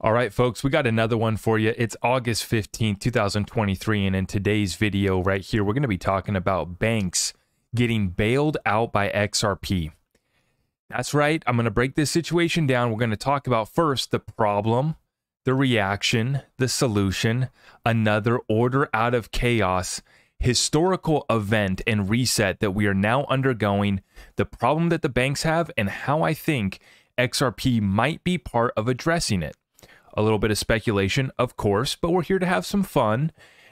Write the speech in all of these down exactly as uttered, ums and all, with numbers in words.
All right, folks, we got another one for you. It's August fifteenth, two thousand twenty-three. And in today's video right here, we're going to be talking about banks getting bailed out by X R P. That's right. I'm going to break this situation down. We're going to talk about first the problem, the reaction, the solution, another order out of chaos, historical event and reset that we are now undergoing, the problem that the banks have, and how I think X R P might be part of addressing it. A little bit of speculation, of course, but we're here to have some fun.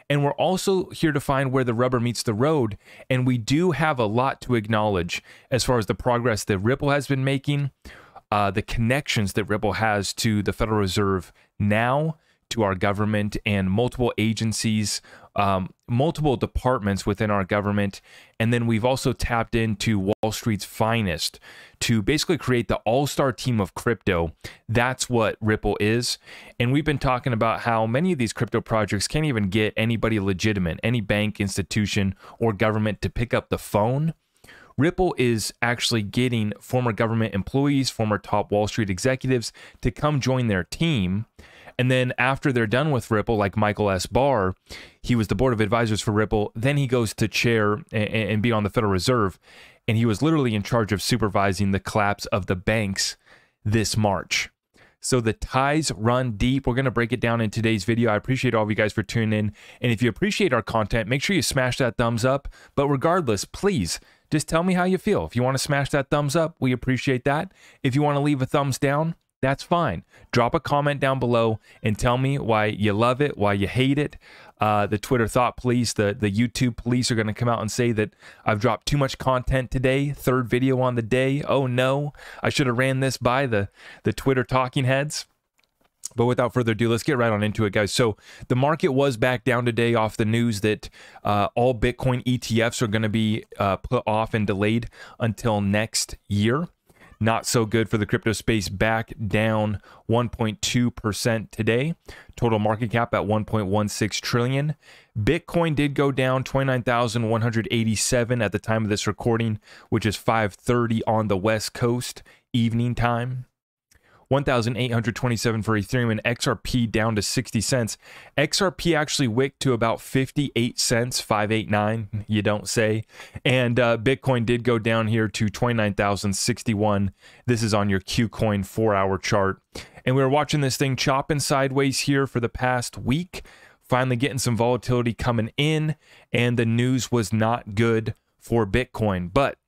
And we're also here to find where the rubber meets the road. And we do have a lot to acknowledge as far as the progress that Ripple has been making, uh, the connections that Ripple has to the Federal Reserve now, to our government and multiple agencies, um, multiple departments within our government. And then we've also tapped into Wall Street's finest to basically create the all-star team of crypto. That's what Ripple is. And we've been talking about how many of these crypto projects can't even get anybody legitimate, any bank, institution, or government to pick up the phone. Ripple is actually getting former government employees, former top Wall Street executives to come join their team. And then after they're done with Ripple, like Michael S. Barr, he was the board of advisors for Ripple. Then he goes to chair and, and be on the Federal Reserve. And he was literally in charge of supervising the collapse of the banks this March. So the ties run deep. We're going to break it down in today's video. I appreciate all of you guys for tuning in. And if you appreciate our content, make sure you smash that thumbs up. But regardless, please just tell me how you feel. If you want to smash that thumbs up, we appreciate that. If you want to leave a thumbs down, that's fine. Drop a comment down below and tell me why you love it, why you hate it. Uh, the Twitter thought police, the, the YouTube police are going to come out and say that I've dropped too much content today. Third video on the day. Oh no, I should have ran this by the, the Twitter talking heads. But without further ado, let's get right on into it, guys. So the market was back down today off the news that uh, all Bitcoin E T Fs are going to be uh, put off and delayed until next year. Not so good for the crypto space, back down one point two percent today. Total market cap at one point one six trillion. Bitcoin did go down twenty-nine thousand one hundred eighty-seven at the time of this recording, which is five thirty on the West Coast evening time. one thousand eight hundred twenty-seven for Ethereum, and X R P down to sixty cents. X R P actually wicked to about fifty-eight cents, five eighty-nine, you don't say. And uh, Bitcoin did go down here to twenty-nine thousand sixty-one. This is on your KuCoin four hour chart. And we were watching this thing chopping sideways here for the past week, finally getting some volatility coming in, and the news was not good for Bitcoin. But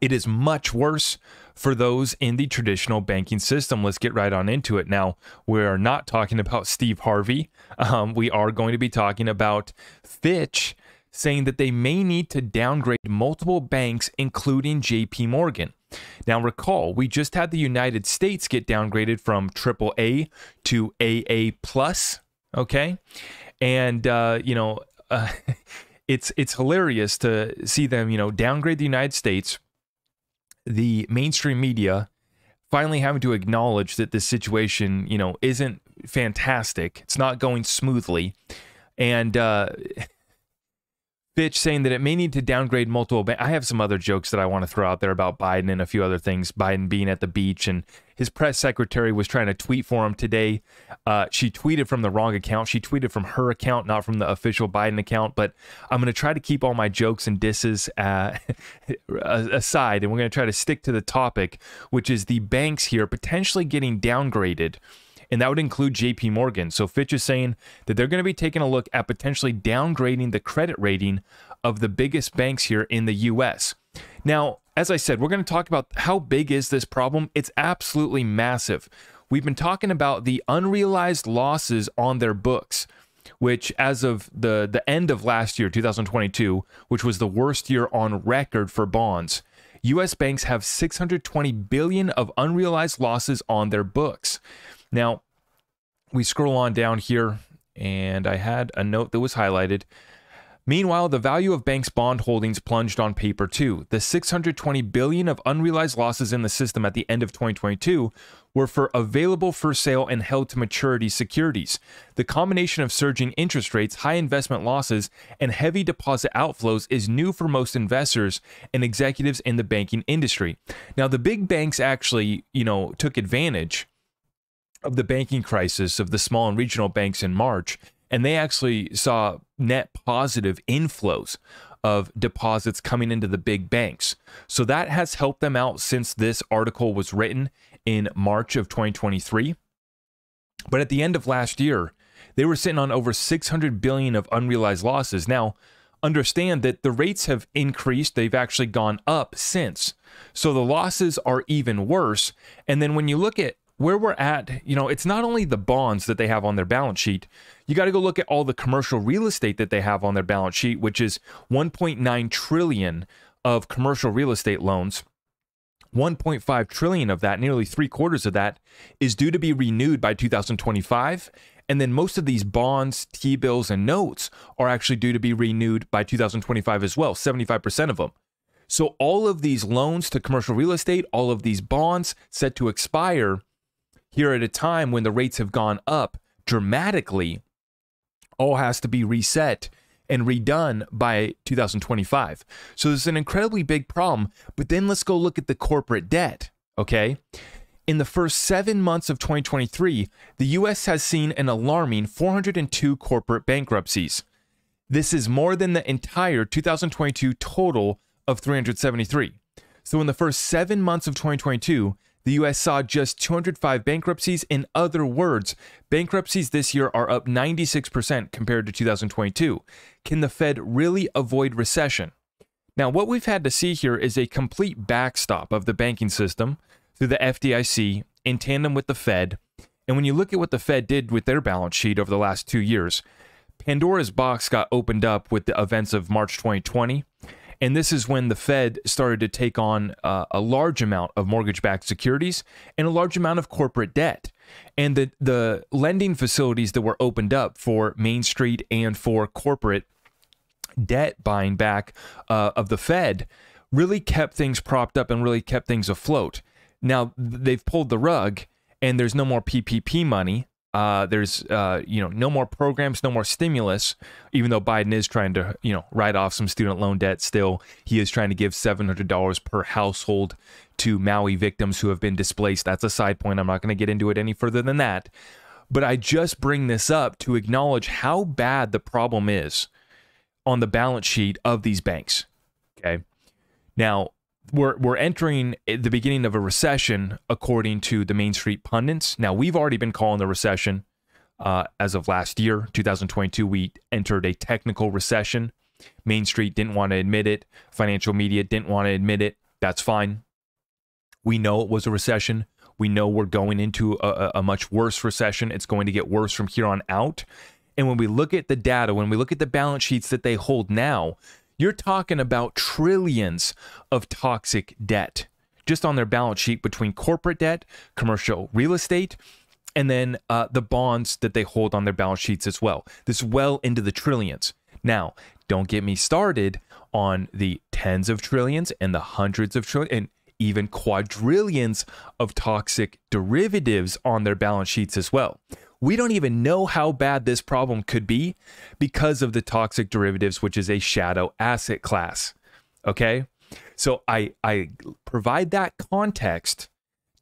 it is much worse for those in the traditional banking system. Let's get right on into it. Now, we're not talking about Steve Harvey. Um, we are going to be talking about Fitch saying that they may need to downgrade multiple banks, including J P Morgan. Now, recall, we just had the United States get downgraded from triple A to A A plus, okay? And, uh, you know, uh, it's, it's hilarious to see them, you know, downgrade the United States, the mainstream media finally having to acknowledge that this situation, you know, isn't fantastic. It's not going smoothly. And uh, Fitch saying that it may need to downgrade multiple banks. I have some other jokes that I want to throw out there about Biden and a few other things. Biden being at the beach, and his press secretary was trying to tweet for him today. Uh, she tweeted from the wrong account. She tweeted from her account, not from the official Biden account. But I'm going to try to keep all my jokes and disses uh, aside, and we're going to try to stick to the topic, which is the banks here potentially getting downgraded. And that would include J P Morgan. So Fitch is saying that they're going to be taking a look at potentially downgrading the credit rating of the biggest banks here in the U S. Now, as I said, we're going to talk about how big is this problem. It's absolutely massive. We've been talking about the unrealized losses on their books, which as of the, the end of last year, two thousand twenty-two, which was the worst year on record for bonds, U S banks have six hundred twenty billion dollars of unrealized losses on their books. Now, we scroll on down here, and I had a note that was highlighted. Meanwhile, the value of banks' bond holdings plunged on paper too. The six hundred twenty billion dollars of unrealized losses in the system at the end of twenty twenty-two were for available for sale and held to maturity securities. The combination of surging interest rates, high investment losses, and heavy deposit outflows is new for most investors and executives in the banking industry. Now, the big banks actually, you know, took advantage of the banking crisis of the small and regional banks in March, and they actually saw net positive inflows of deposits coming into the big banks. So that has helped them out since this article was written in March of twenty twenty-three. But at the end of last year, they were sitting on over six hundred billion dollars of unrealized losses. Now, understand that the rates have increased. They've actually gone up since. So the losses are even worse. And then when you look at where we're at, you know, it's not only the bonds that they have on their balance sheet. You got to go look at all the commercial real estate that they have on their balance sheet, which is one point nine trillion dollars of commercial real estate loans. one point five trillion dollars of that, nearly three quarters of that, is due to be renewed by two thousand twenty-five. And then most of these bonds, T-bills, and notes are actually due to be renewed by two thousand twenty-five as well, seventy-five percent of them. So all of these loans to commercial real estate, all of these bonds set to expire here at a time when the rates have gone up dramatically, all has to be reset and redone by two thousand twenty-five. So there's an incredibly big problem, but then let's go look at the corporate debt, okay? In the first seven months of twenty twenty-three, the U S has seen an alarming four hundred two corporate bankruptcies. This is more than the entire two thousand twenty-two total of three hundred seventy-three. So in the first seven months of twenty twenty-two, the U S saw just two hundred five bankruptcies. In other words, bankruptcies this year are up ninety-six percent compared to two thousand twenty-two. Can the Fed really avoid recession? Now, what we've had to see here is a complete backstop of the banking system through the F D I C in tandem with the Fed. And when you look at what the Fed did with their balance sheet over the last two years, Pandora's box got opened up with the events of March twenty twenty. And this is when the Fed started to take on uh, a large amount of mortgage-backed securities and a large amount of corporate debt. And the, the lending facilities that were opened up for Main Street and for corporate debt buying back uh, of the Fed really kept things propped up and really kept things afloat. Now, they've pulled the rug and there's no more P P P money. Uh, there's, uh, you know, no more programs, no more stimulus, even though Biden is trying to, you know, write off some student loan debt still. He is trying to give seven hundred dollars per household to Maui victims who have been displaced. That's a side point. I'm not going to get into it any further than that. But I just bring this up to acknowledge how bad the problem is on the balance sheet of these banks. Okay. Now, We're, we're entering the beginning of a recession, according to the Main Street pundits. Now, we've already been calling the recession uh, as of last year, two thousand twenty-two. We entered a technical recession. Main Street didn't want to admit it. Financial media didn't want to admit it. That's fine. We know it was a recession. We know we're going into a, a much worse recession. It's going to get worse from here on out. And when we look at the data, when we look at the balance sheets that they hold now, you're talking about trillions of toxic debt just on their balance sheet between corporate debt, commercial real estate, and then uh, the bonds that they hold on their balance sheets as well. This is well into the trillions. Now, don't get me started on the tens of trillions and the hundreds of trillions and even quadrillions of toxic derivatives on their balance sheets as well. We don't even know how bad this problem could be because of the toxic derivatives, which is a shadow asset class, okay? So I, I provide that context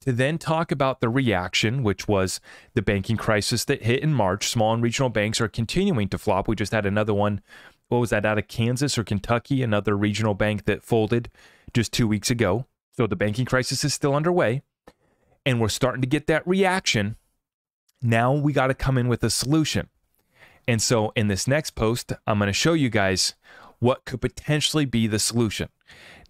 to then talk about the reaction, which was the banking crisis that hit in March. Small and regional banks are continuing to flop. We just had another one, what was that, out of Kansas or Kentucky, another regional bank that folded just two weeks ago. So the banking crisis is still underway, and we're starting to get that reaction. Now we got to come in with a solution. And so in this next post, I'm going to show you guys what could potentially be the solution.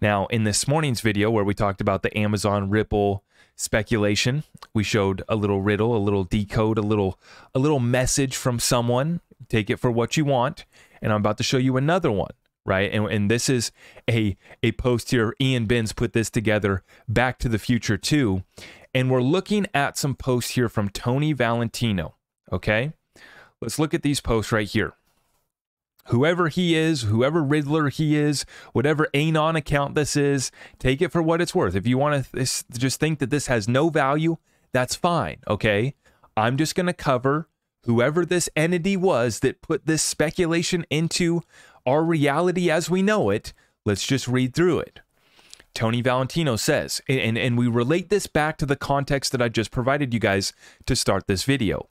Now, in this morning's video where we talked about the Amazon Ripple speculation, we showed a little riddle, a little decode, a little, a little message from someone. Take it for what you want. And I'm about to show you another one, right? And, and this is a, a post here. Ian Binns put this together, Back to the Future two. And we're looking at some posts here from Tony Valentino, okay? Let's look at these posts right here. Whoever he is, whoever Riddler he is, whatever Anon account this is, take it for what it's worth. If you want to th just think that this has no value, that's fine, okay? I'm just going to cover whoever this entity was that put this speculation into our reality as we know it. Let's just read through it. Tony Valentino says, and, and we relate this back to the context that I just provided you guys to start this video.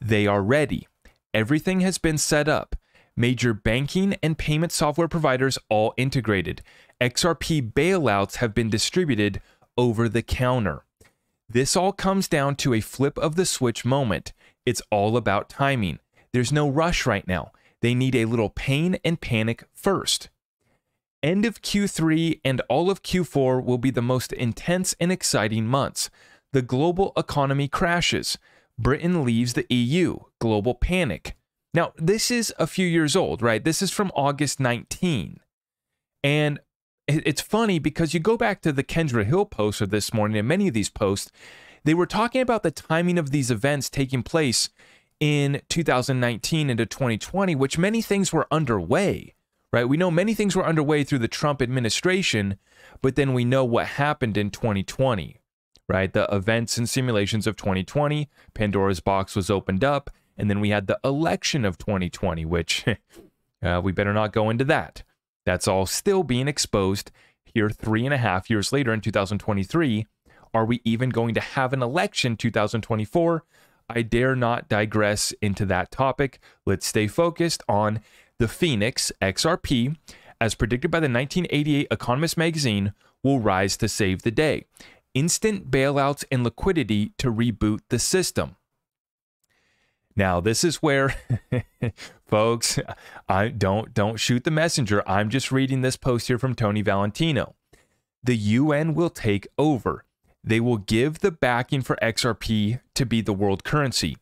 They are ready. Everything has been set up. Major banking and payment software providers all integrated. X R P bailouts have been distributed over the counter. This all comes down to a flip of the switch moment. It's all about timing. There's no rush right now. They need a little pain and panic first. End of Q three and all of Q four will be the most intense and exciting months. The global economy crashes. Britain leaves the E U. Global panic. Now, this is a few years old, right? This is from August nineteenth. And it's funny because you go back to the Kendra Hill post of this morning and many of these posts, they were talking about the timing of these events taking place in two thousand nineteen into twenty twenty, which many things were underway, right? We know many things were underway through the Trump administration, but then we know what happened in twenty twenty, right? The events and simulations of twenty twenty, Pandora's box was opened up, and then we had the election of twenty twenty, which uh, we better not go into that. That's all still being exposed here three and a half years later in two thousand twenty-three. Are we even going to have an election two thousand twenty-four? I dare not digress into that topic. Let's stay focused on the Phoenix X R P, as predicted by the nineteen eighty-eight Economist magazine, will rise to save the day. Instant bailouts and liquidity to reboot the system. Now, this is where, folks, I don't don't shoot the messenger. I'm just reading this post here from Tony Valentino. The U N will take over. They will give the backing for X R P to be the world currency.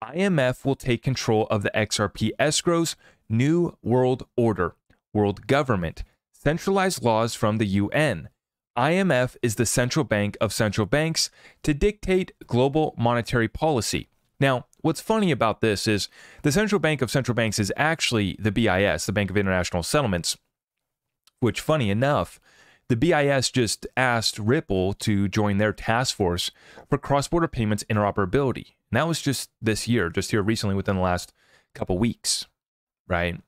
I M F will take control of the X R P escrows, new world order, world government, centralized laws from the U N. I M F is the central bank of central banks to dictate global monetary policy. Now, what's funny about this is the central bank of central banks is actually the B I S, the Bank of International Settlements, which, funny enough, the B I S just asked Ripple to join their task force for cross-border payments interoperability. And that was just this year, just here recently within the last couple weeks, right?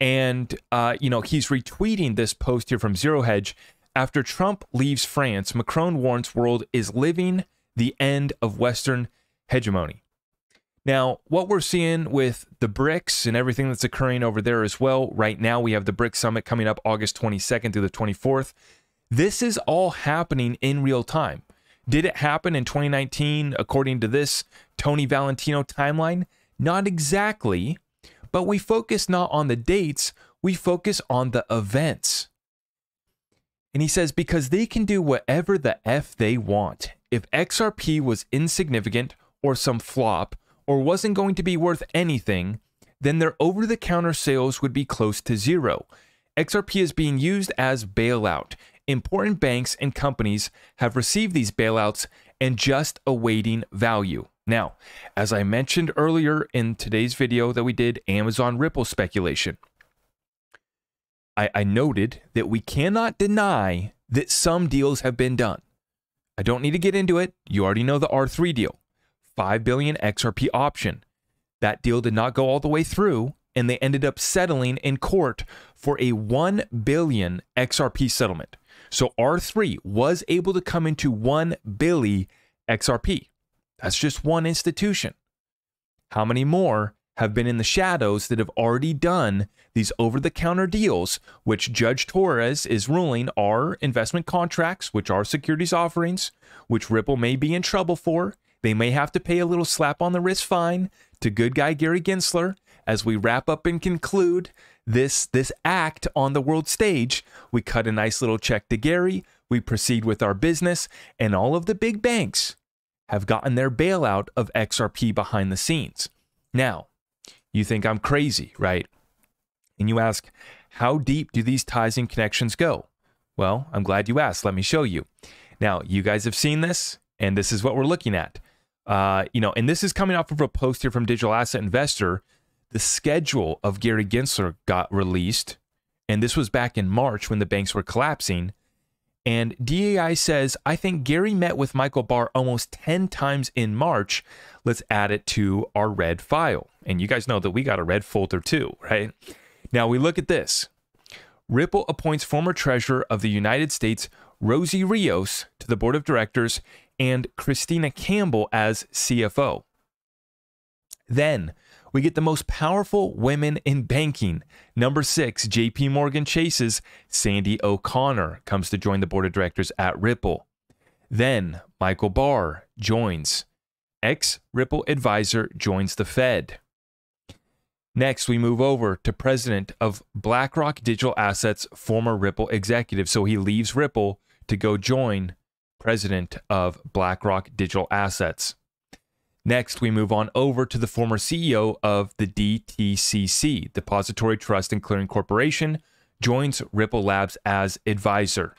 And, uh, you know, he's retweeting this post here from Zero Hedge. After Trump leaves France, Macron warns world is living the end of Western hegemony. Now, what we're seeing with the BRICS and everything that's occurring over there as well, right now we have the BRICS Summit coming up August twenty-second through the twenty-fourth. This is all happening in real time. Did it happen in twenty nineteen, according to this Tony Valentino timeline? Not exactly, but we focus not on the dates, we focus on the events. And he says, because they can do whatever the F they want. If X R P was insignificant or some flop, or wasn't going to be worth anything, then their over-the-counter sales would be close to zero. X R P is being used as bailout. Important banks and companies have received these bailouts and just awaiting value. Now, as I mentioned earlier in today's video that we did, Amazon Ripple speculation, I, I noted that we cannot deny that some deals have been done. I don't need to get into it. You already know the R three deal. five billion dollars X R P option. That deal did not go all the way through, and they ended up settling in court for a one billion dollars X R P settlement. So R three was able to come into one billion dollars X R P. That's just one institution. How many more have been in the shadows that have already done these over-the-counter deals, which Judge Torres is ruling are investment contracts, which are securities offerings, which Ripple may be in trouble for. They may have to pay a little slap on the wrist fine to good guy Gary Gensler. As we wrap up and conclude this, this act on the world stage, we cut a nice little check to Gary, we proceed with our business, and all of the big banks have gotten their bailout of X R P behind the scenes. Now, you think I'm crazy, right? And you ask, how deep do these ties and connections go? Well, I'm glad you asked. Let me show you. Now, you guys have seen this, and this is what we're looking at. Uh, you know, and this is coming off of a post here from Digital Asset Investor. The schedule of Gary Gensler got released, and this was back in March when the banks were collapsing. And D A I says, I think Gary met with Michael Barr almost ten times in March. Let's add it to our red file. And you guys know that we got a red folder too, right? Now we look at this. Ripple appoints former Treasurer of the United States, Rosie Rios, to the board of directors and Christina Campbell as C F O. Then we get the most powerful women in banking. Number six, J P Morgan Chase's Sandy O'Connor comes to join the board of directors at Ripple. Then Michael Barr joins. Ex-Ripple advisor joins the Fed. Next, we move over to president of BlackRock Digital Assets, former Ripple executive. So he leaves Ripple to go join president of BlackRock Digital Assets. Next, we move on over to the former C E O of the D T C C, Depository Trust and Clearing Corporation, joins Ripple Labs as advisor.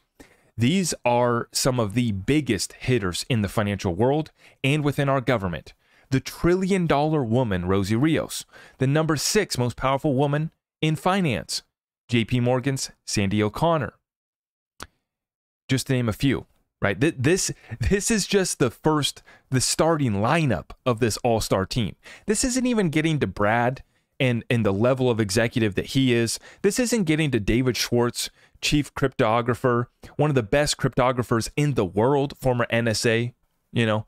These are some of the biggest hitters in the financial world and within our government. The trillion dollar woman, Rosie Rios, the number six most powerful woman in finance, J P Morgan's Sandy O'Connor. Just to name a few, right? This, this is just the first, the starting lineup of this all-star team. This isn't even getting to Brad and, and the level of executive that he is. This isn't getting to David Schwartz, chief cryptographer, one of the best cryptographers in the world, former N S A, you know.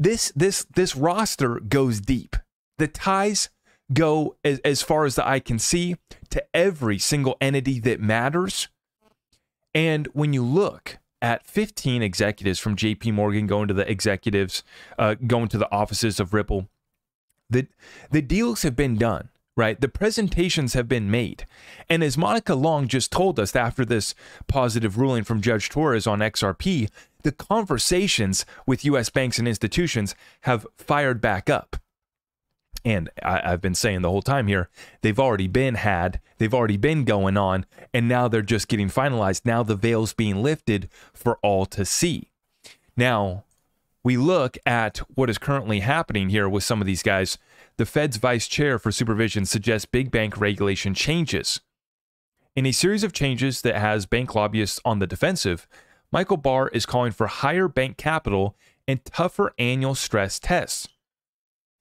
This this this roster goes deep. The ties go as, as far as the eye can see to every single entity that matters. And when you look at fifteen executives from J P Morgan going to the executives, uh, going to the offices of Ripple, the the deals have been done, right? The presentations have been made. And as Monica Long just told us after this positive ruling from Judge Torres on X R P, the conversations with U S banks and institutions have fired back up. And I, I've been saying the whole time here, they've already been had, they've already been going on, and now they're just getting finalized. Now the veil's being lifted for all to see. Now, we look at what is currently happening here with some of these guys. The Fed's vice chair for supervision suggests big bank regulation changes. In a series of changes that has bank lobbyists on the defensive, Michael Barr is calling for higher bank capital and tougher annual stress tests.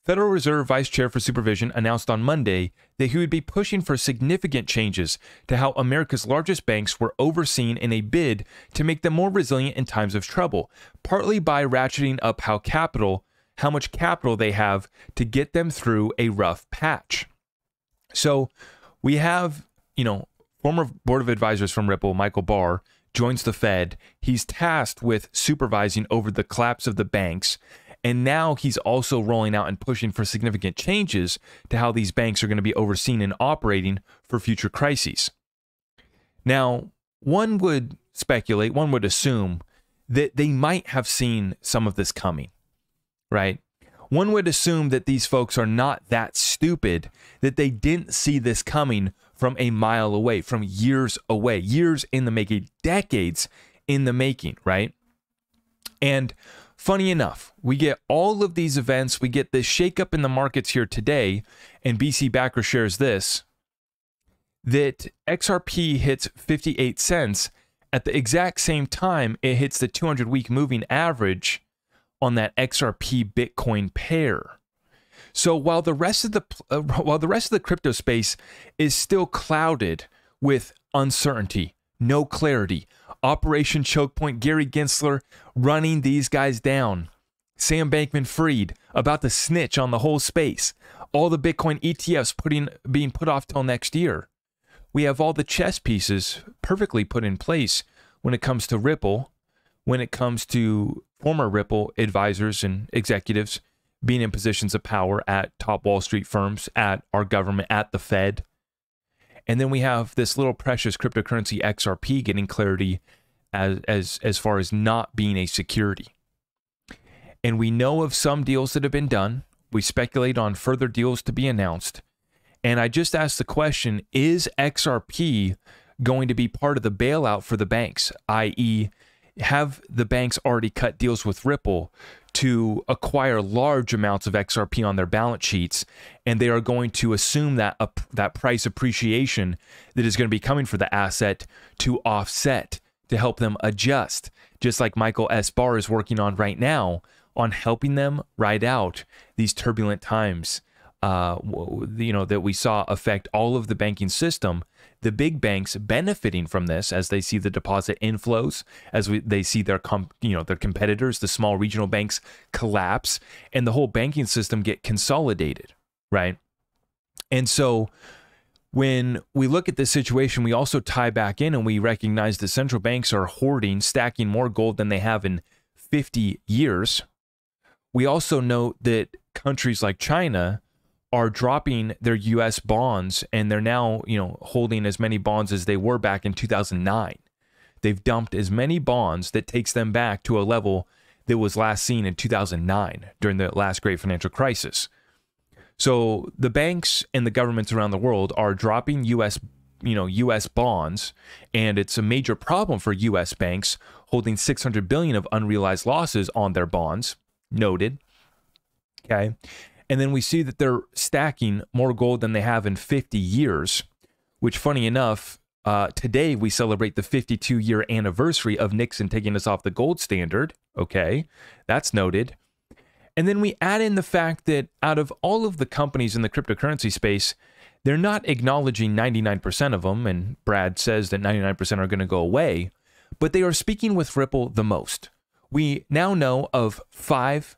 Federal Reserve Vice Chair for Supervision announced on Monday that he would be pushing for significant changes to how America's largest banks were overseen in a bid to make them more resilient in times of trouble, partly by ratcheting up how capital, how much capital they have to get them through a rough patch. So we have, you know, former board of advisors from Ripple, Michael Barr, joins the Fed. He's tasked with supervising over the collapse of the banks. And now he's also rolling out and pushing for significant changes to how these banks are going to be overseen and operating for future crises. Now, one would speculate, one would assume that they might have seen some of this coming, right? One would assume that these folks are not that stupid, that they didn't see this coming from a mile away, from years away, years in the making, decades in the making, right? And funny enough, we get all of these events, we get this shakeup in the markets here today, and B C Backer shares this, that X R P hits fifty-eight cents at the exact same time it hits the two hundred week moving average on that X R P Bitcoin pair. So while the rest of the uh, while the rest of the crypto space is still clouded with uncertainty, no clarity, Operation Chokepoint, Gary Gensler running these guys down, Sam Bankman-Fried about to snitch on the whole space, all the Bitcoin E T Fs putting being put off till next year, we have all the chess pieces perfectly put in place when it comes to Ripple, when it comes to former Ripple advisors and executives being in positions of power at top Wall Street firms, at our government, at the Fed. And then we have this little precious cryptocurrency X R P getting clarity as, as, as far as not being a security. And we know of some deals that have been done. We speculate on further deals to be announced. And I just asked the question, is X R P going to be part of the bailout for the banks, that is, have the banks already cut deals with Ripple to acquire large amounts of X R P on their balance sheets, and they are going to assume that uh, that price appreciation that is going to be coming for the asset to offset, to help them adjust, just like Michael S. Barr is working on right now on helping them ride out these turbulent times, uh, you know, that we saw affect all of the banking system the big banks benefiting from this as they see the deposit inflows, as we, they see their comp, you know, their competitors, the small regional banks collapse, and the whole banking system get consolidated, right? And so when we look at this situation, we also tie back in and we recognize that central banks are hoarding, stacking more gold than they have in fifty years. We also note that countries like China are dropping their U S bonds, and they're now, you know, holding as many bonds as they were back in two thousand nine. They've dumped as many bonds that takes them back to a level that was last seen in two thousand nine during the last great financial crisis. So the banks and the governments around the world are dropping U S, you know, U S bonds, and it's a major problem for U S banks holding six hundred billion dollars of unrealized losses on their bonds, noted, okay? And then we see that they're stacking more gold than they have in fifty years, which, funny enough, uh, today we celebrate the fifty-two year anniversary of Nixon taking us off the gold standard, okay? That's noted. And then we add in the fact that out of all of the companies in the cryptocurrency space, they're not acknowledging ninety-nine percent of them, and Brad says that ninety-nine percent are going to go away, but they are speaking with Ripple the most. We now know of five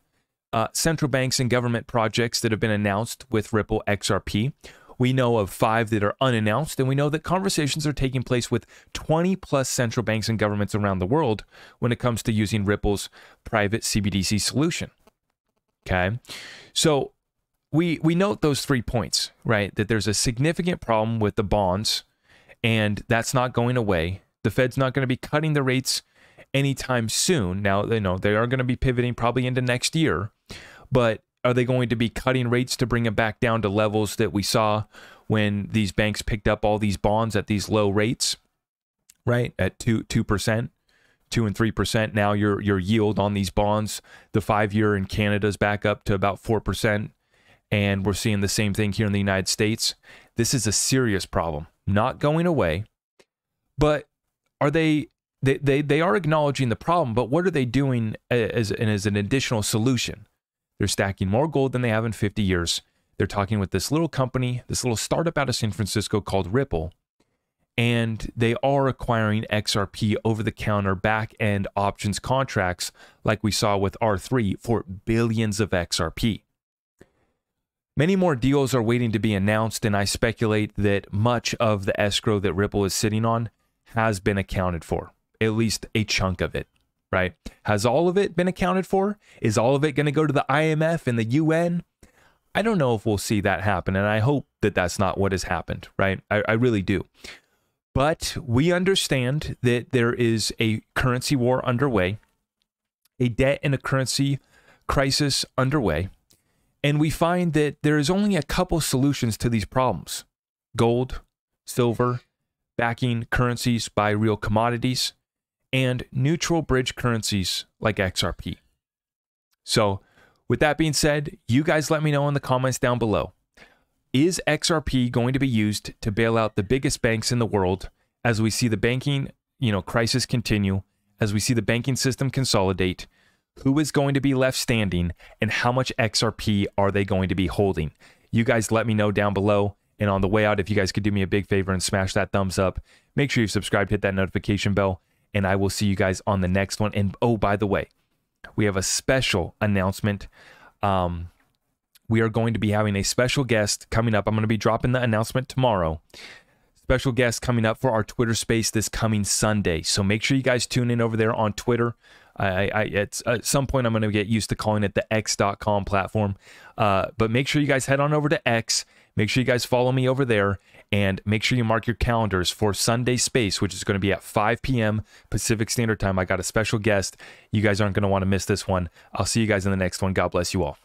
uh, central banks and government projects that have been announced with Ripple X R P. We know of five that are unannounced, and we know that conversations are taking place with twenty plus central banks and governments around the world when it comes to using Ripple's private C B D C solution. Okay, so we we note those three points, right? That there's a significant problem with the bonds, and that's not going away. The Fed's not going to be cutting the rates anytime soon. Now, you know, they are going to be pivoting probably into next year, but are they going to be cutting rates to bring them back down to levels that we saw when these banks picked up all these bonds at these low rates, right? At two two percent. two and three percent. Now your your yield on these bonds, the five year in Canada's back up to about four percent. And we're seeing the same thing here in the United States. This is a serious problem, not going away. But are they they they, they are acknowledging the problem, but what are they doing as, as an additional solution? They're stacking more gold than they have in fifty years. They're talking with this little company, this little startup out of San Francisco called Ripple. And they are acquiring X R P over-the-counter back-end options contracts like we saw with R three for billions of X R P. Many more deals are waiting to be announced, and I speculate that much of the escrow that Ripple is sitting on has been accounted for, at least a chunk of it, right? Has all of it been accounted for? Is all of it going to go to the I M F and the U N? I don't know if we'll see that happen, and I hope that that's not what has happened, right? I, I really do. But we understand that there is a currency war underway, a debt and a currency crisis underway, and we find that there is only a couple solutions to these problems. Gold, silver, backing currencies by real commodities, and neutral bridge currencies like X R P. So with that being said, you guys let me know in the comments down below. Is X R P going to be used to bail out the biggest banks in the world as we see the banking, you know, crisis continue, as we see the banking system consolidate? Who is going to be left standing, and how much X R P are they going to be holding? You guys let me know down below. And on the way out, if you guys could do me a big favor and smash that thumbs up, make sure you've subscribed, hit that notification bell, and I will see you guys on the next one. And oh, by the way, we have a special announcement. Um... We are going to be having a special guest coming up. I'm going to be dropping the announcement tomorrow. Special guest coming up for our Twitter space this coming Sunday. So make sure you guys tune in over there on Twitter. I, I, it's, at some point, I'm going to get used to calling it the X dot com platform. Uh, but make sure you guys head on over to X. Make sure you guys follow me over there. And make sure you mark your calendars for Sunday Space, which is going to be at five p m Pacific Standard Time. I got a special guest. You guys aren't going to want to miss this one. I'll see you guys in the next one. God bless you all.